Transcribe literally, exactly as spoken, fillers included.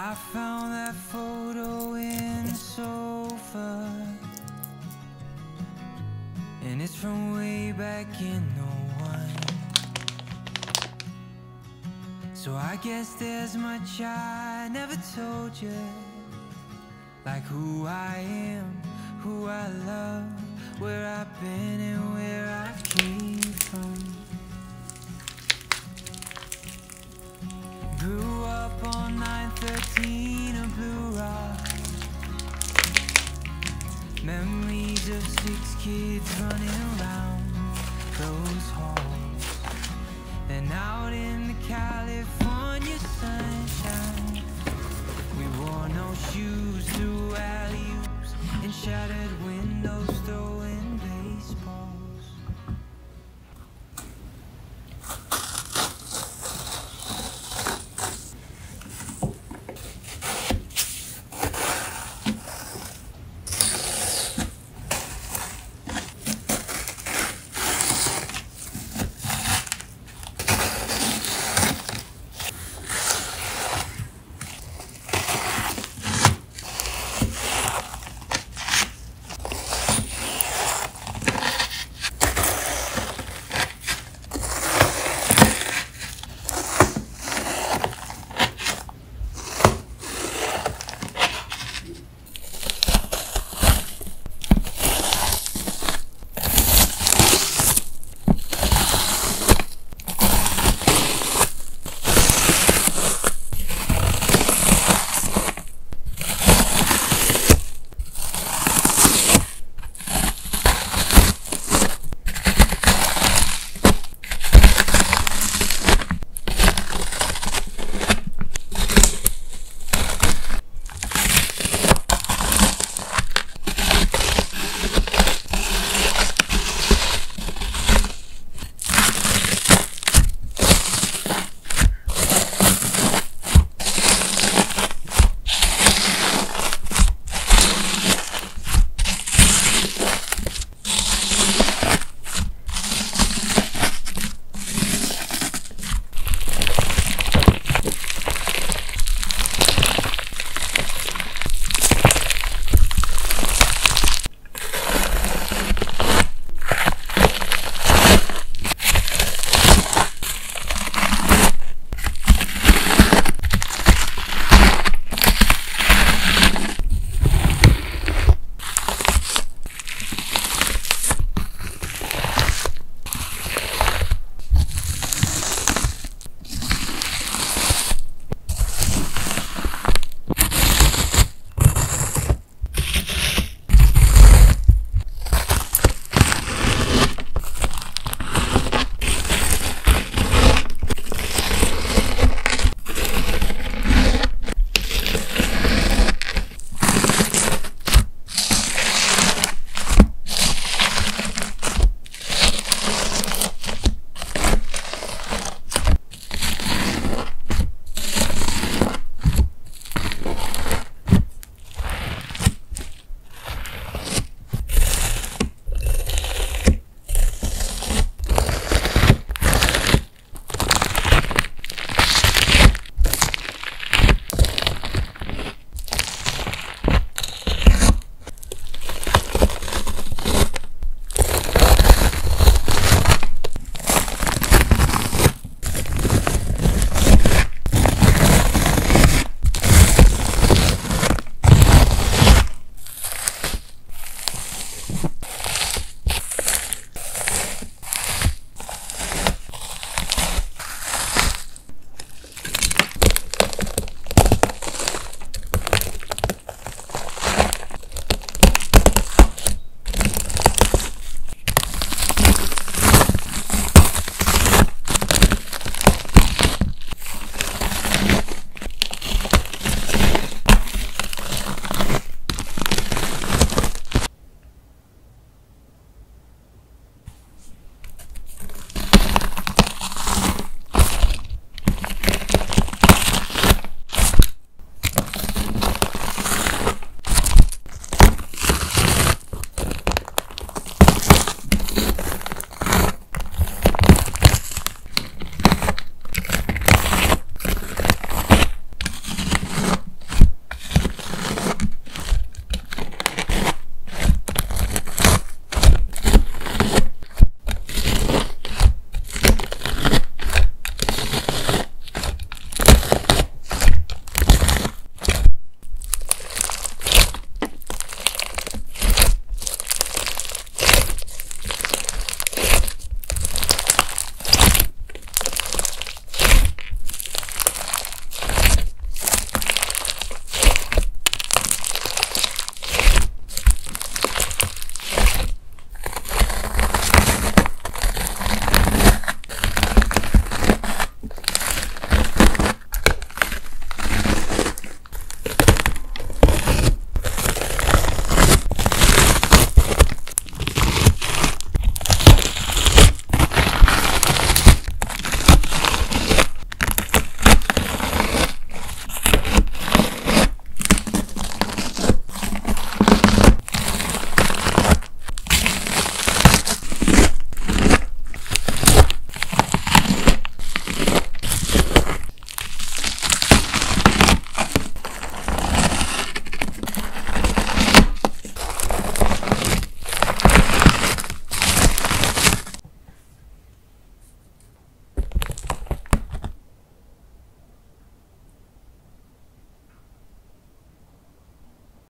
I found that photo in the sofa, and it's from way back in oh one. So I guess there's much I never told you, like who I am, who I love, where I've been and where I came from. Grew up on nine thirteen of Blue Rock. Memories of six kids running around those halls and out in the California sunshine. We wore no shoes through alley-oops and shattered windows throwing